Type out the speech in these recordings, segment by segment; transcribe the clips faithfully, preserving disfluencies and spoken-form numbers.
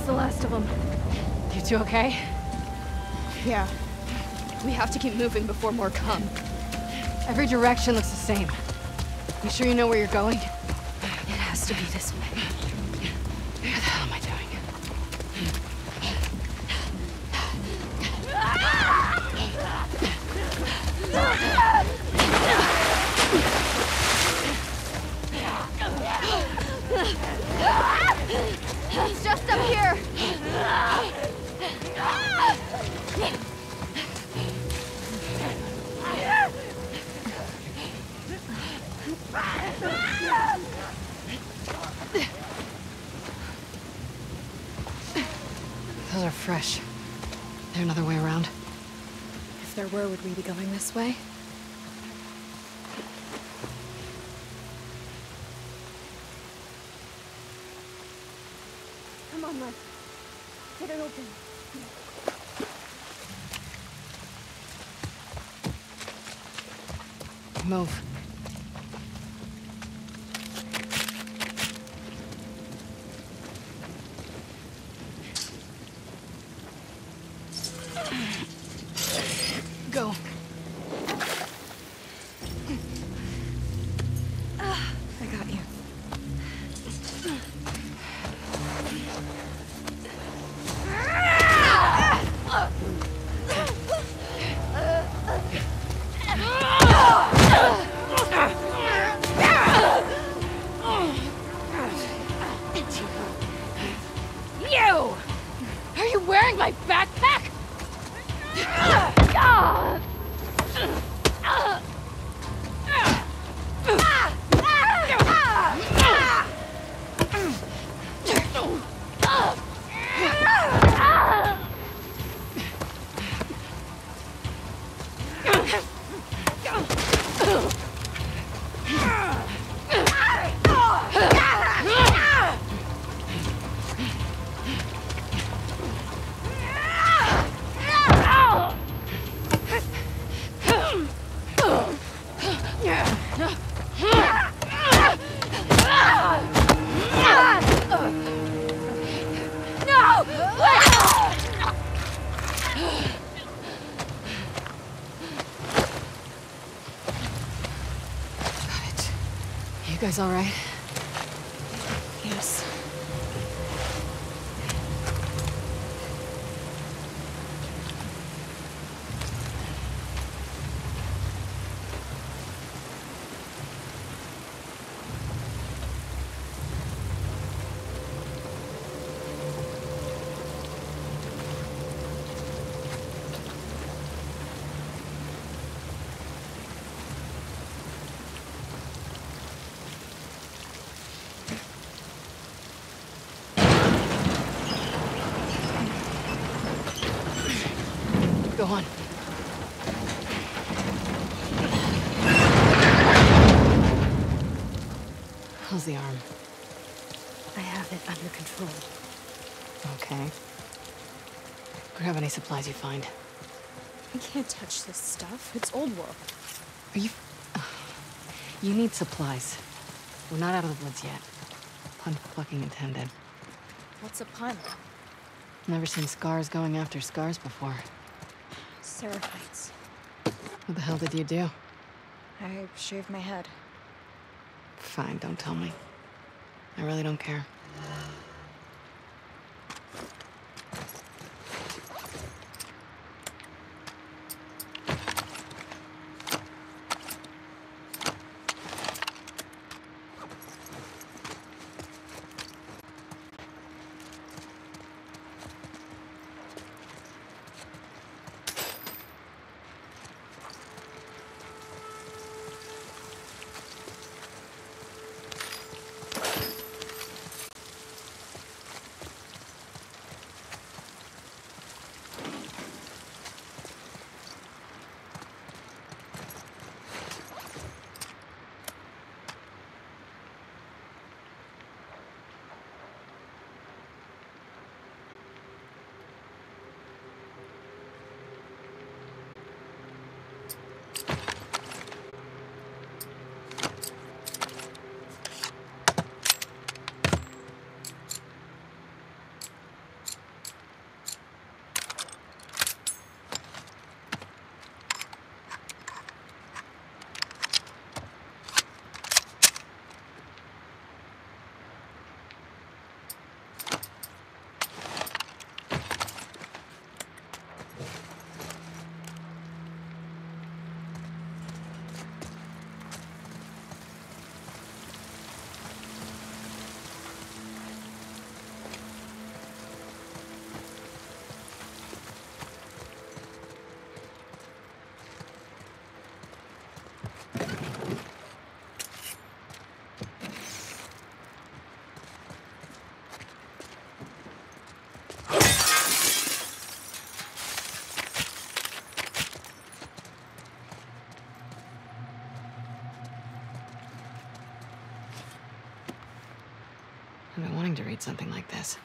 was the last of them. You two okay? Yeah. We have to keep moving before more come. Every direction looks the same. You sure you know where you're going? It has to be this way. Where the hell am I doing? It's just up here. Those are fresh. Is there another way around? If there were, would we be going this way? Come on, Mike. Get it open. Move. Go. I got you. You! Are you wearing my backpack? You guys all right? Yes. Go on. How's the arm? I have it under control. Okay. Grab any supplies you find. I can't touch this stuff. It's old world. Are you... You need supplies. We're not out of the woods yet. Pun fucking intended. What's a pun? Never seen scars going after scars before. Seraphites. What the hell did you do? I shaved my head. Fine, don't tell me. I really don't care. expected something like this.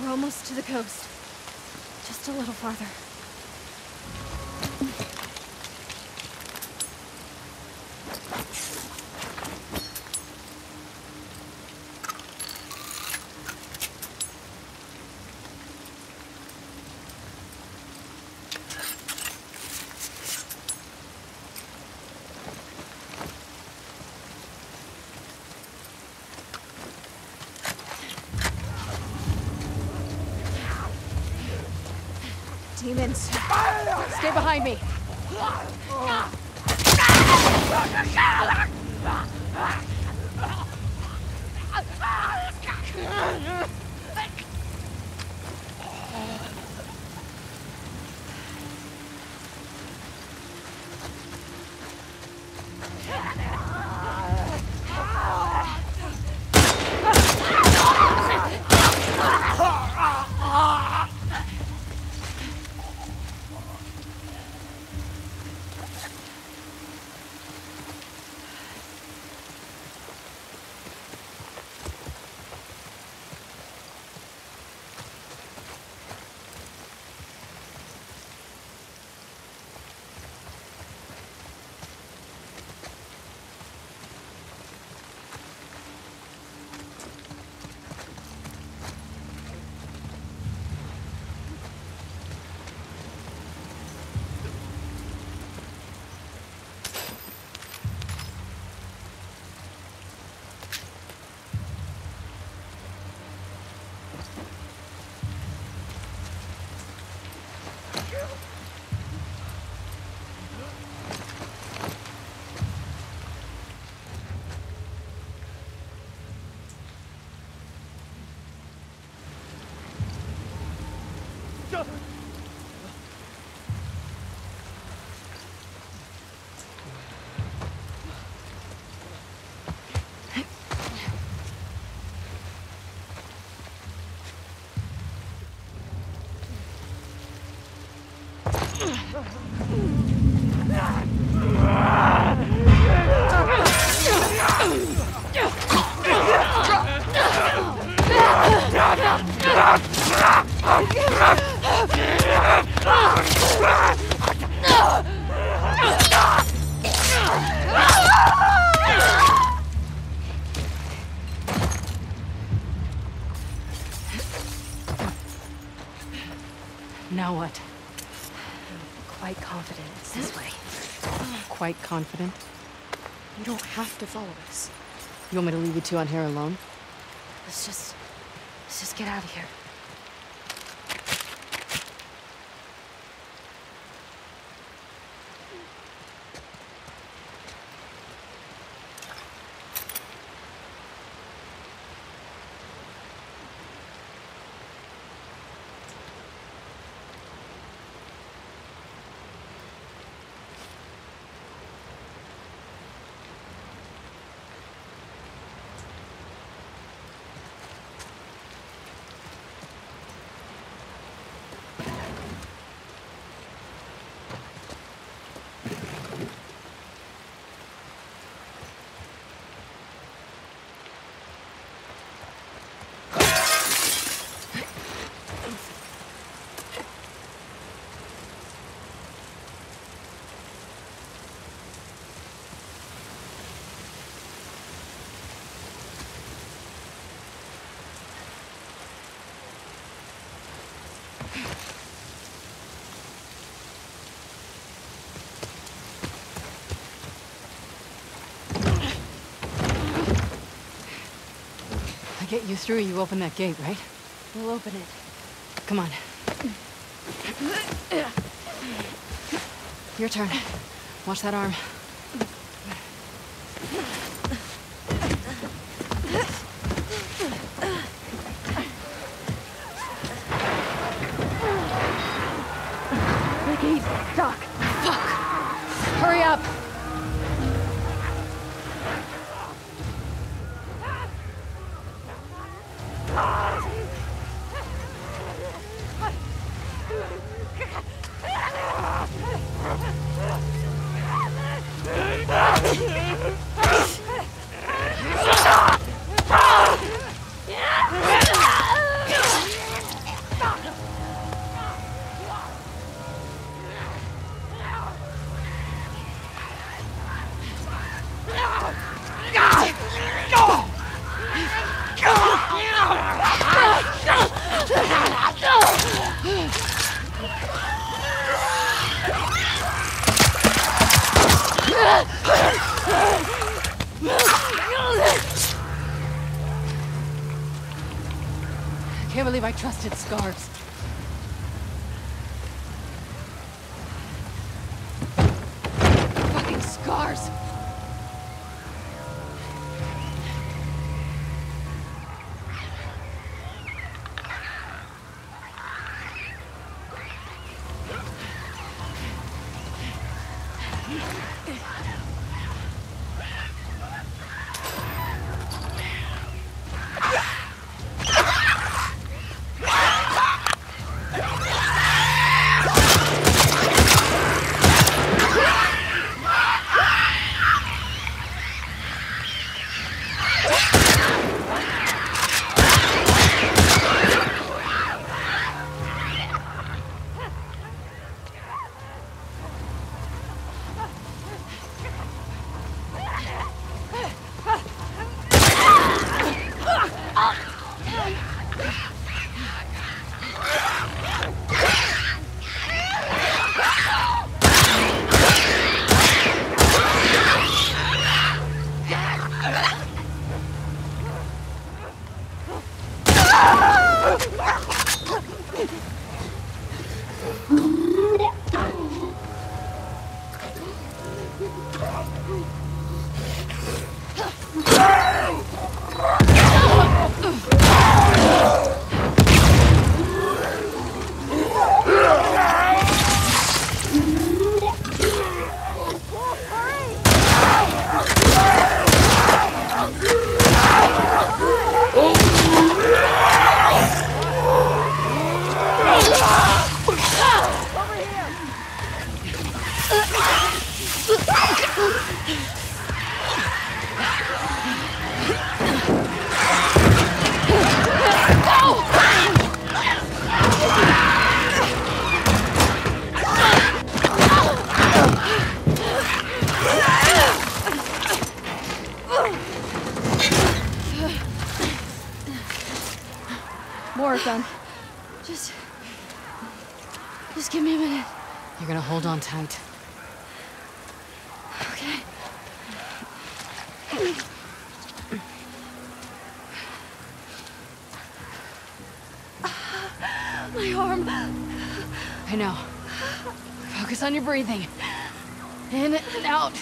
We're almost to the coast. Just a little farther. Demons, stay behind me. Now what? I'm quite confident it's this way. Quite confident? You don't have to follow us. You want me to leave you two on here alone? Let's just... let's just get out of here. get you through, you open that gate, right? We'll open it. Come on. Your turn. Watch that arm. The gate's stuck. Fuck! Hurry up! Trusted scarves. Fucking scars. Done. Just... Just give me a minute. You're gonna hold on tight. Okay. My arm. I know. Focus on your breathing. In and out.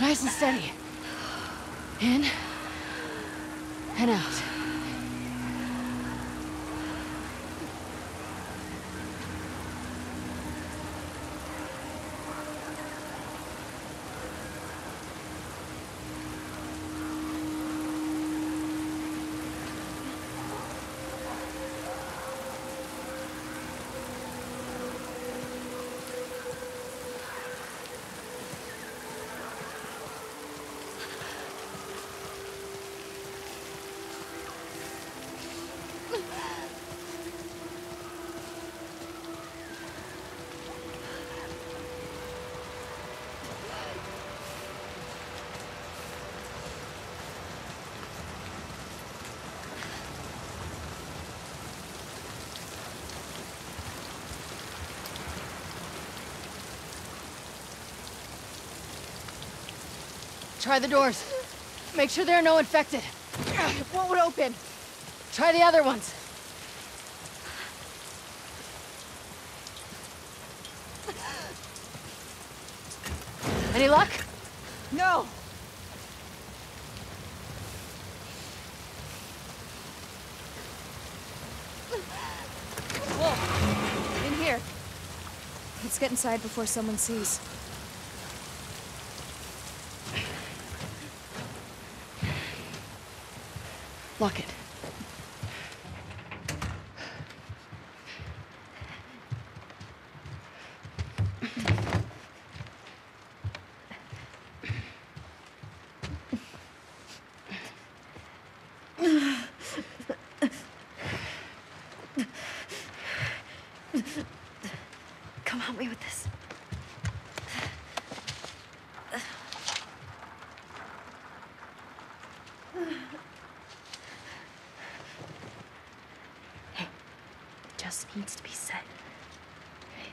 Nice and steady. In and out. Try the doors. Make sure there are no infected. It won't open. Try the other ones. Any luck? No. Whoa. In here. Let's get inside before someone sees. Lock it. Come help me with this. Needs to be said. Right?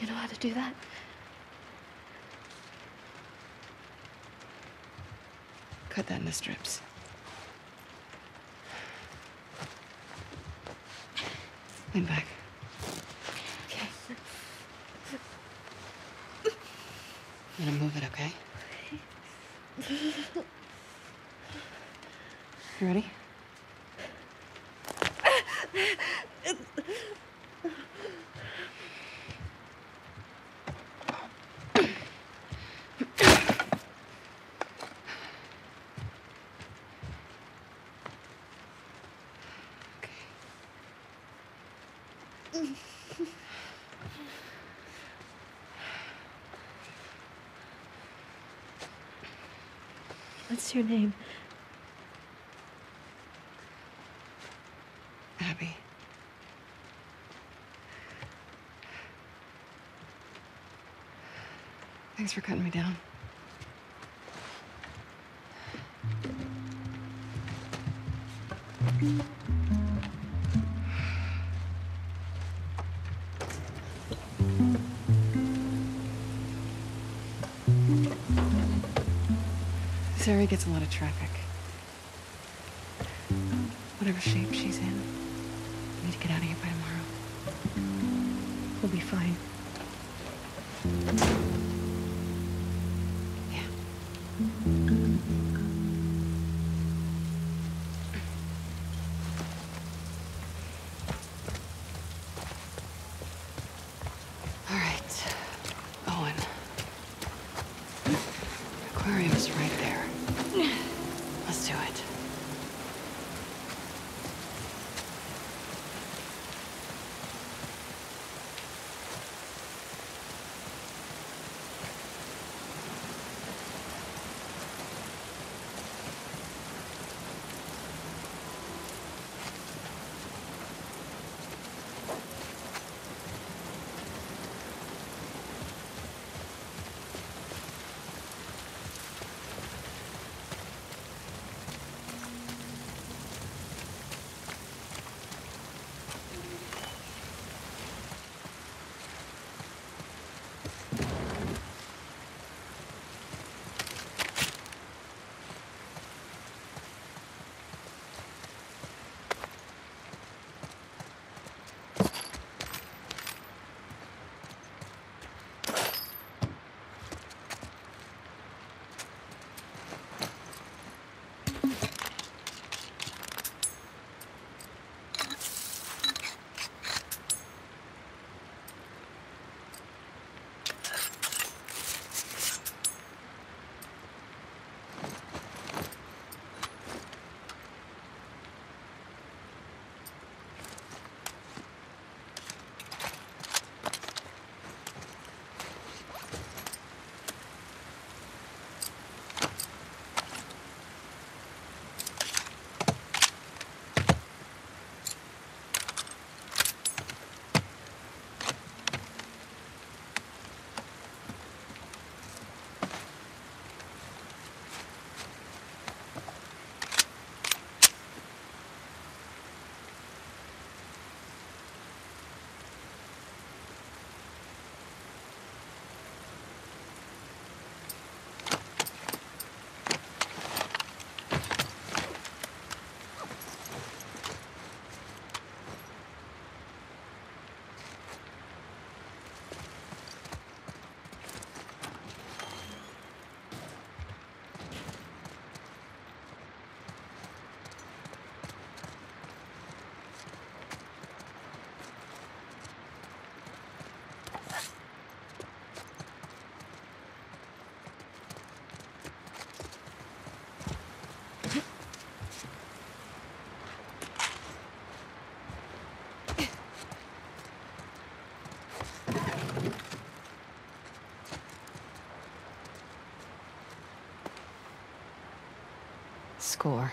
You know how to do that? Cut that into strips. Lean back. Okay. I'm gonna move it, okay? You ready? What's your name? Abby. Thanks for cutting me down. This area gets a lot of traffic. Whatever shape she's in, we need to get out of here by tomorrow. We'll be fine. Yeah. All right, Owen. Aquarium is right there. Let's do it. score.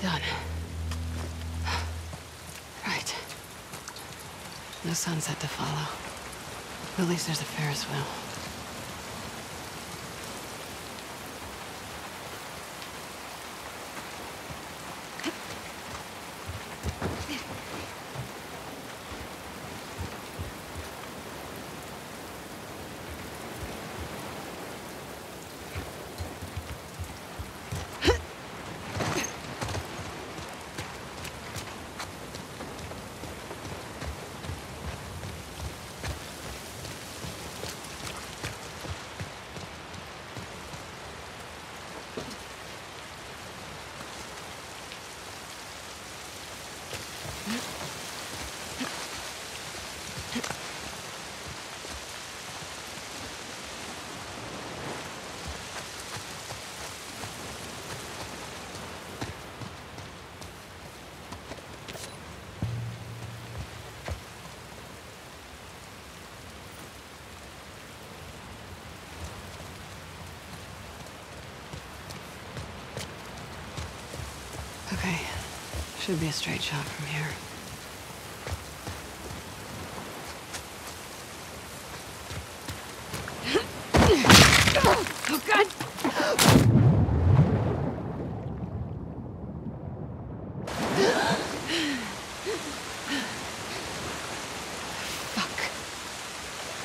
Done. Right. No sunset to follow. At least there's a Ferris wheel. Okay, should be a straight shot from here. Oh, God! Fuck.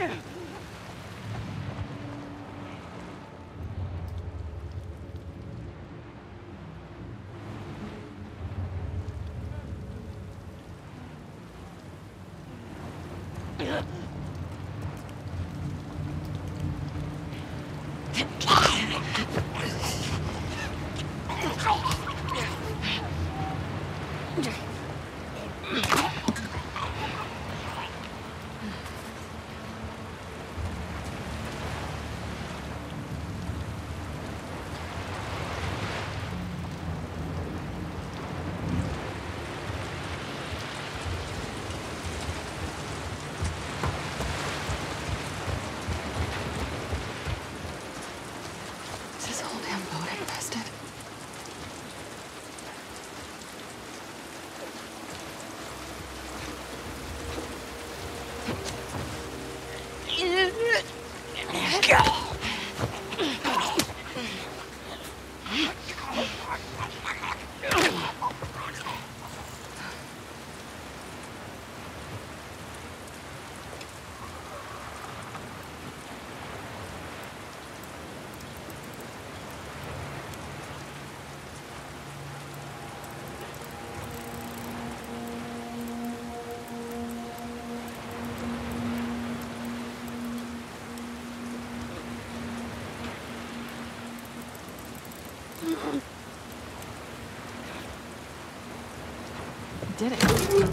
you. Did it. That's it.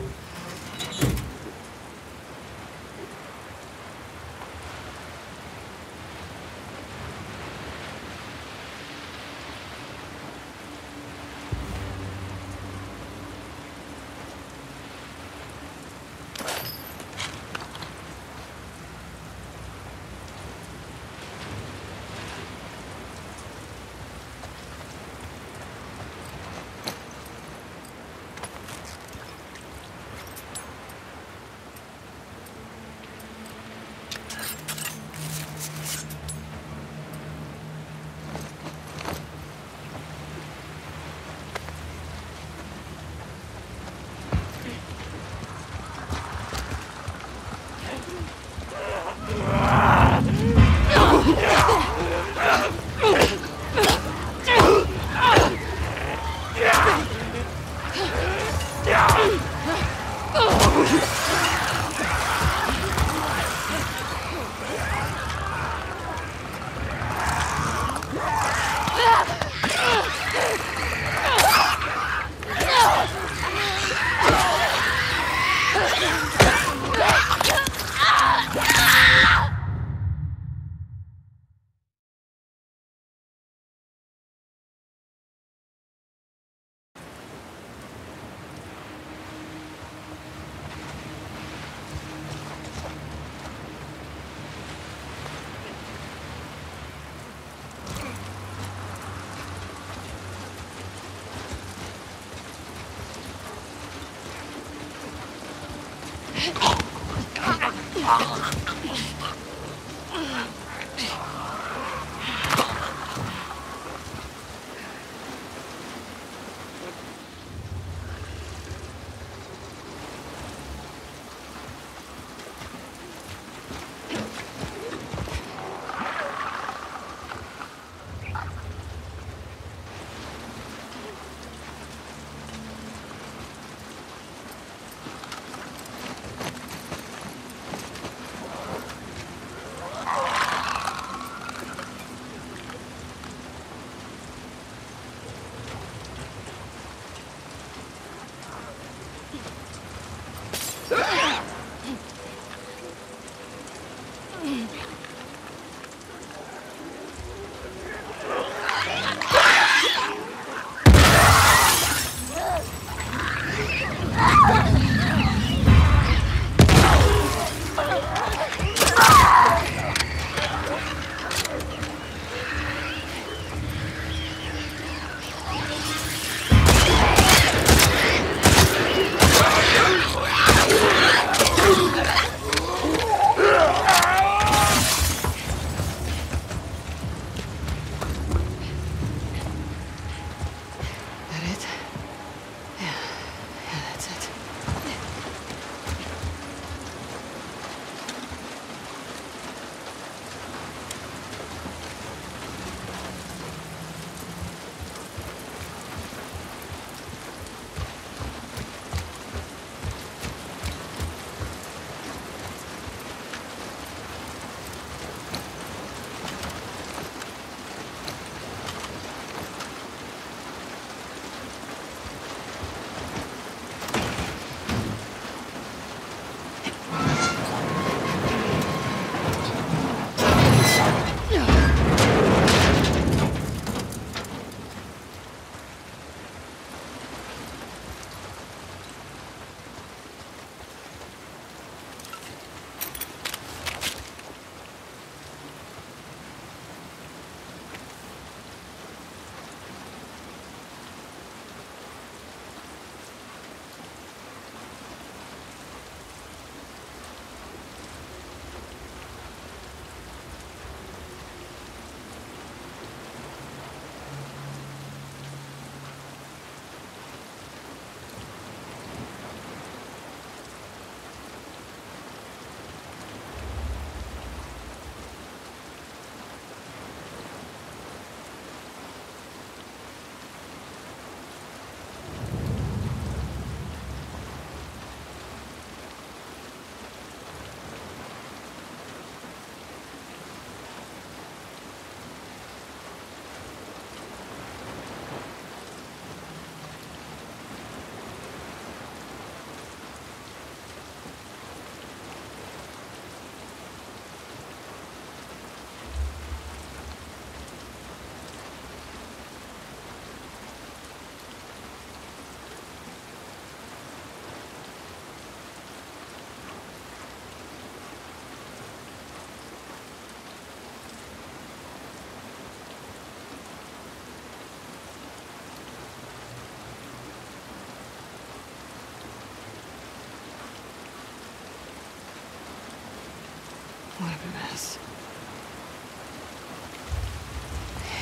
What a mess.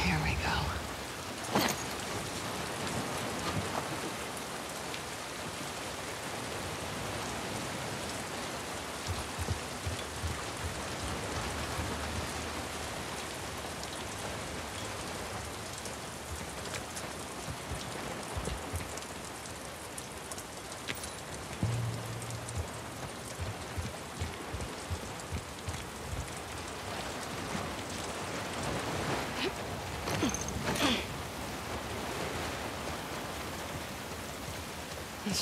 Here we go. Let's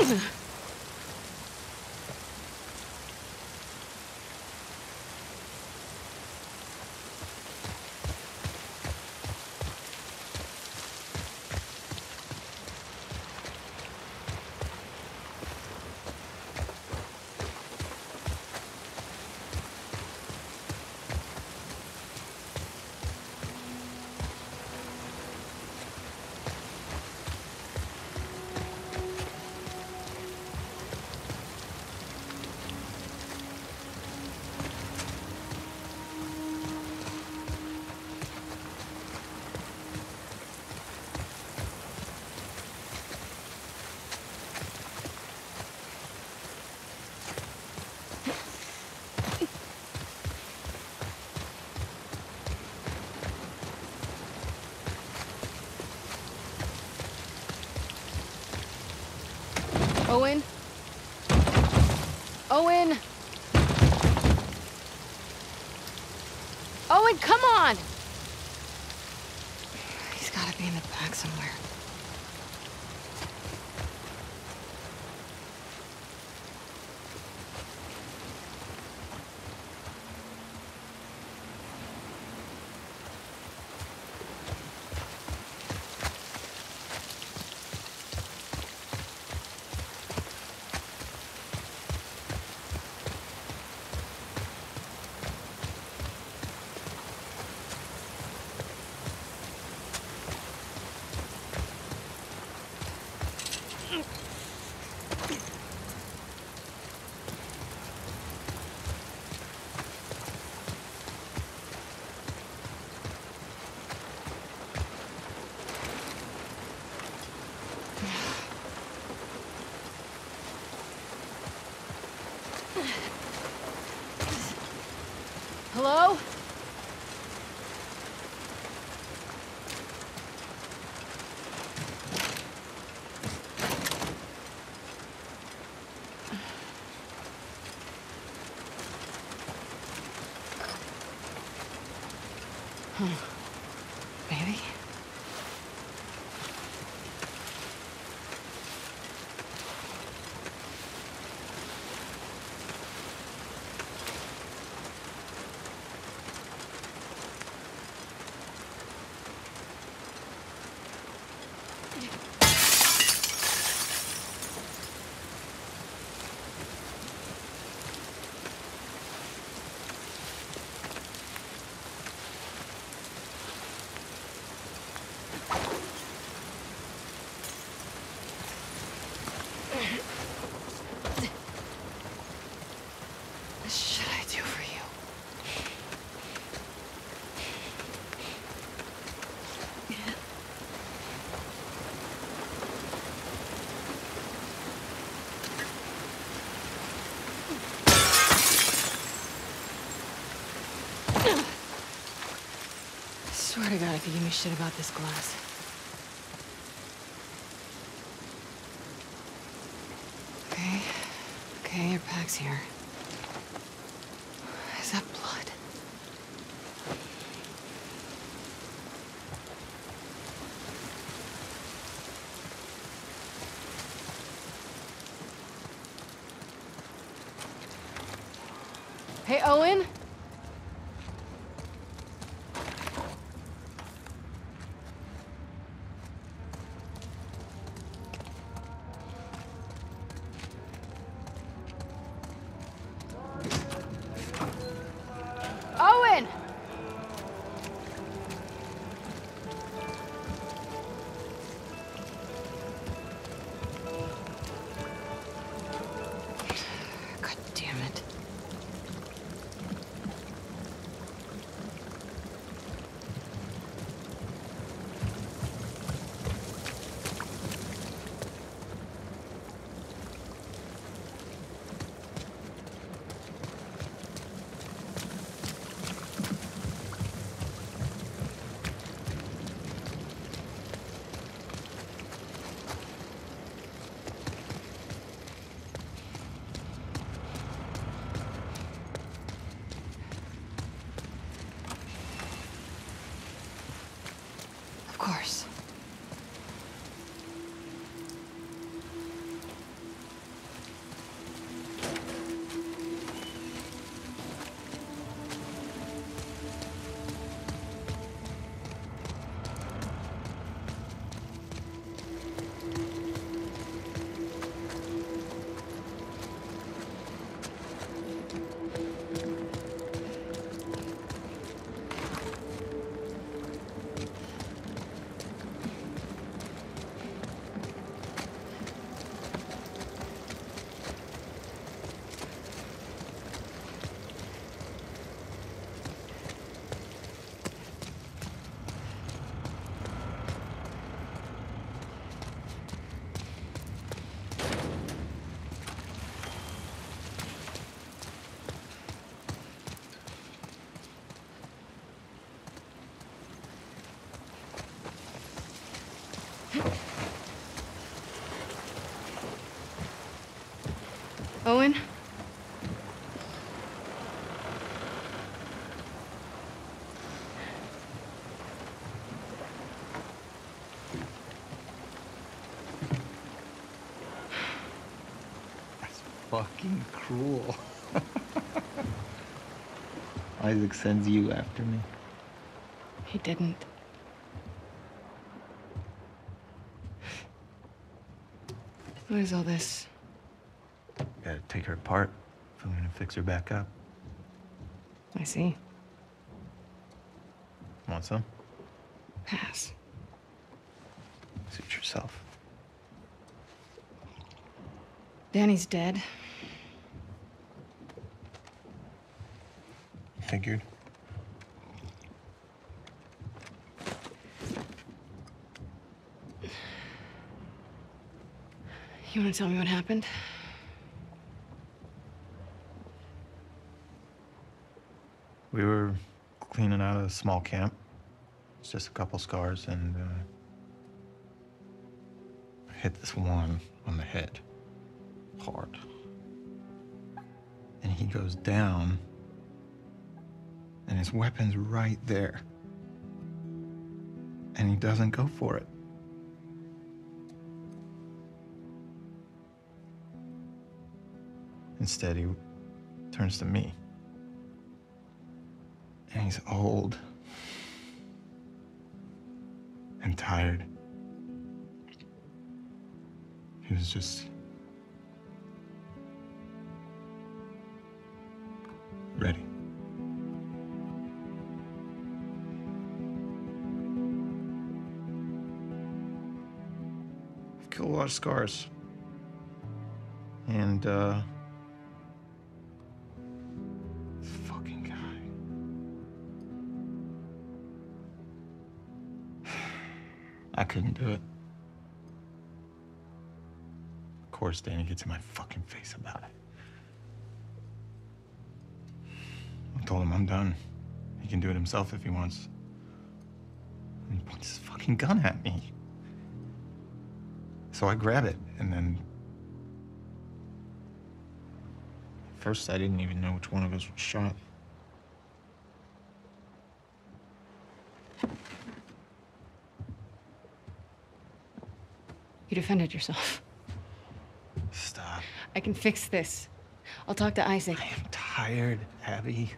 Ugh. Owen? Owen? Owen, come on! He's gotta be in the back somewhere. Hello? to God, if you give me shit about this glass. Okay. Okay, your pack's here. Is that blood? Hey, Owen? Owen? That's fucking cruel. Isaac sends you after me. He didn't. What is all this? Gotta take her apart if I'm gonna fix her back up. I see. Want some? Pass. Suit yourself. Danny's dead. Figured. You wanna tell me what happened? We were cleaning out a small camp. It's just a couple scars, and uh, I hit this one on the head hard. And he goes down, and his weapon's right there. And he doesn't go for it. Instead, he turns to me. And he's old and tired. He was just ready. I've killed a lot of scars. And, uh... I couldn't do it. Of course, Danny gets in my fucking face about it. I told him I'm done. He can do it himself if he wants. and he points his fucking gun at me. So I grab it, and then... At first, I didn't even know which one of us was shot. You defended yourself. Stop. I can fix this. I'll talk to Isaac. I am tired, Abby.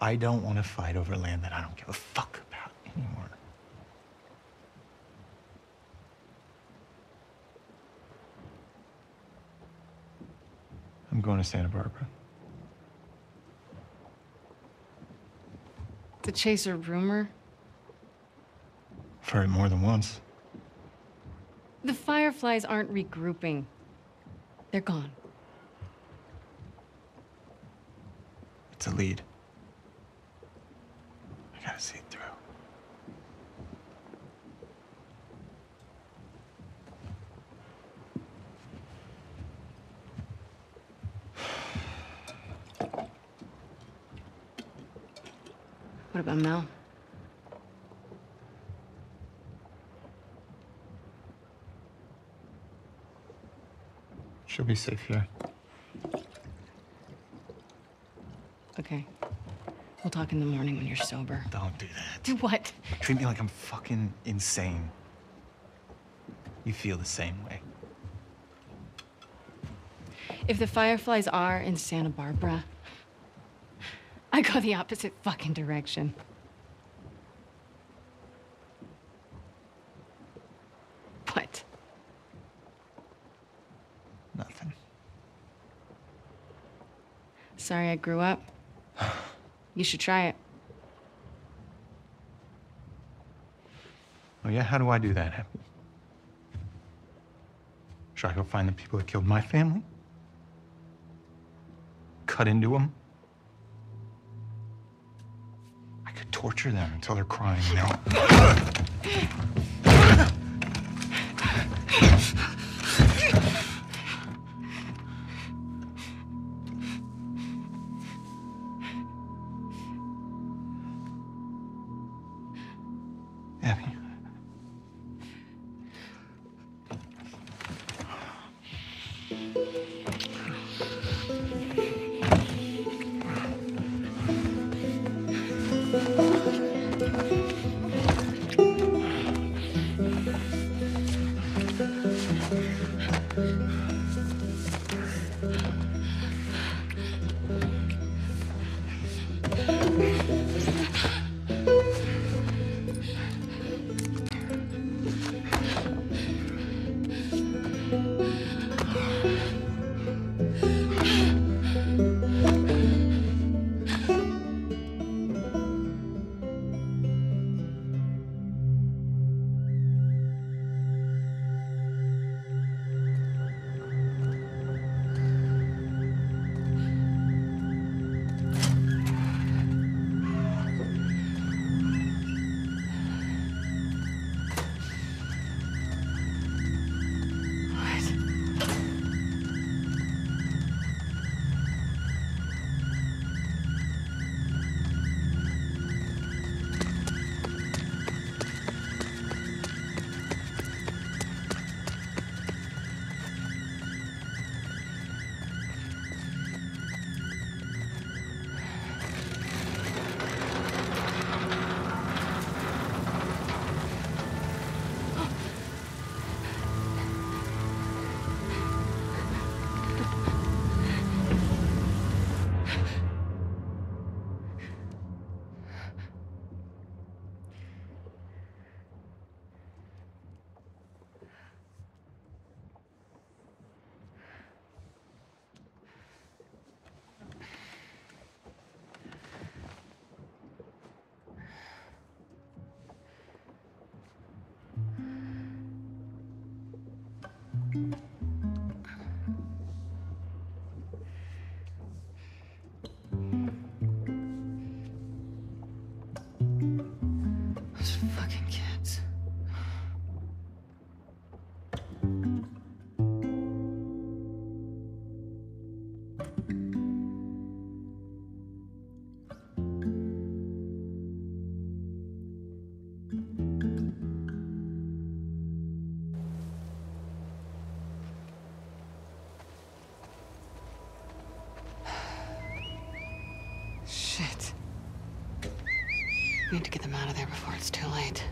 I don't want to fight over land that I don't give a fuck about anymore. I'm going to Santa Barbara. To chase a rumor? I've heard it more than once. The Fireflies aren't regrouping. They're gone. It's a lead. I gotta see it through. What about Mel? She'll be safe here. Okay. We'll talk in the morning when you're sober. Don't do that. Do what? Treat me like I'm fucking insane. You feel the same way. If the Fireflies are in Santa Barbara, I go the opposite fucking direction. What? Nothing. Sorry I grew up. You should try it. Oh yeah? How do I do that? Should I go find the people that killed my family? Cut into them? I could torture them until they're crying, you know? Shit. We need to get them out of there before it's too late.